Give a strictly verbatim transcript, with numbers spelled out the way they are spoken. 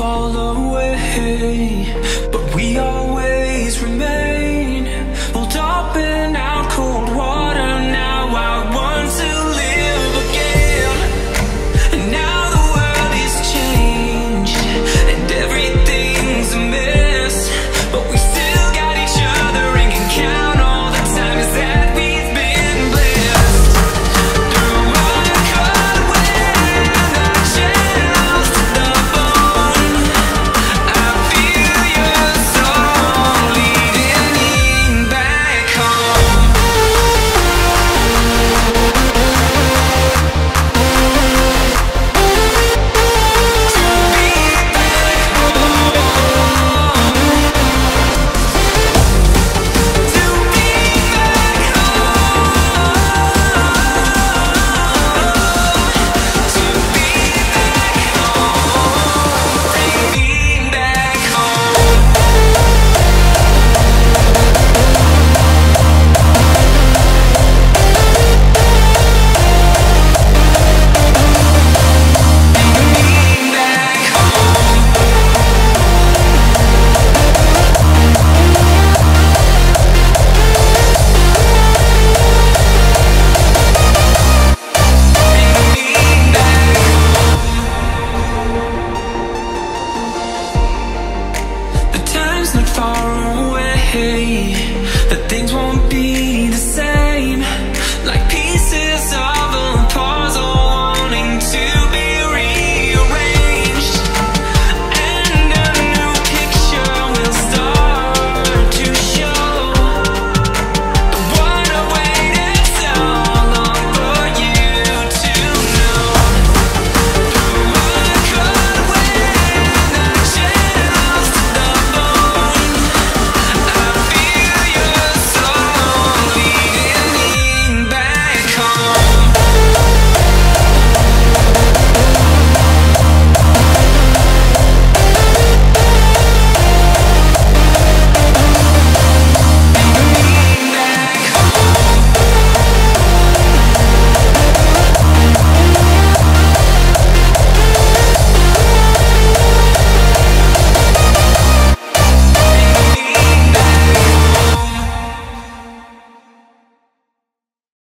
fall away, but we are